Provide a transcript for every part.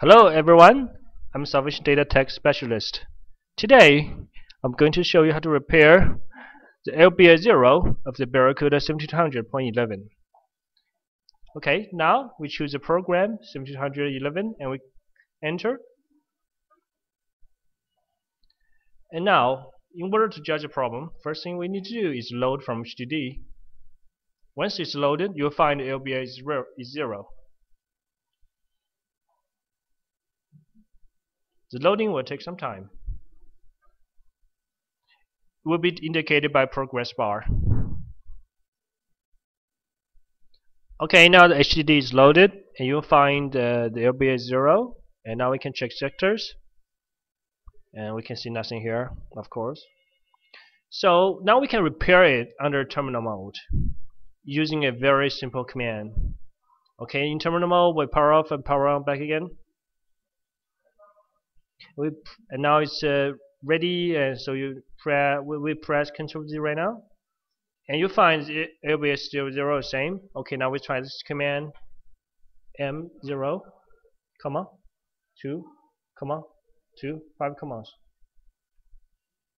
Hello everyone, I'm Salvation Data Tech Specialist. Today I'm going to show you how to repair the LBA0 of the Barracuda 7200.11. Okay, now we choose a program 7200.11 and we enter. And now, in order to judge a problem, first thing we need to do is load from HDD. Once it's loaded, you'll find LBA is 0. The loading will take some time. It will be indicated by progress bar. Okay, now the HDD is loaded and you'll find the LBA 0, and now we can check sectors and we can see nothing here, of course. So now we can repair it under terminal mode using a very simple command. Okay, in terminal mode we power off and power on back again. And now it's ready, and so we press Ctrl Z right now, and you find LBA0 same. Okay, now we try this command: M0, comma, 2, comma, 2, 5 commas,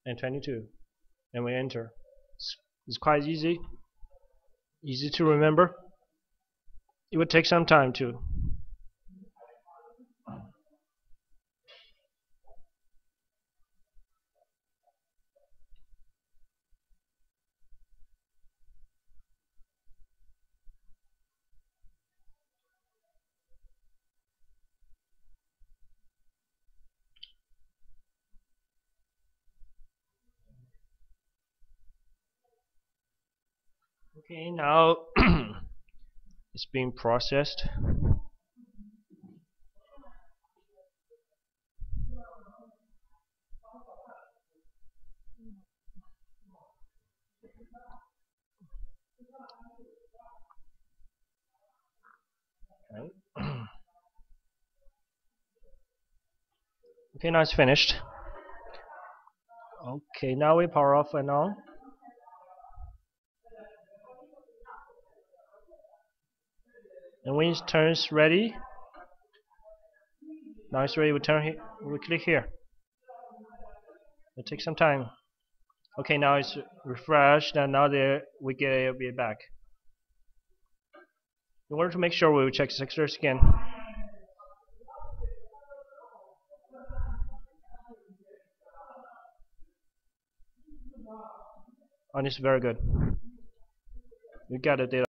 and 22, and we enter. It's quite easy to remember. It would take some time too. Okay, now it's being processed. Okay. Okay, now it's finished. Okay, now we power off and on. And when it turns ready, now it's ready, we turn here, we click here. It takes some time. Okay, now it's refreshed, and now we get LBA back. In order to make sure, we will check sectors again. And it's very good. We got the data.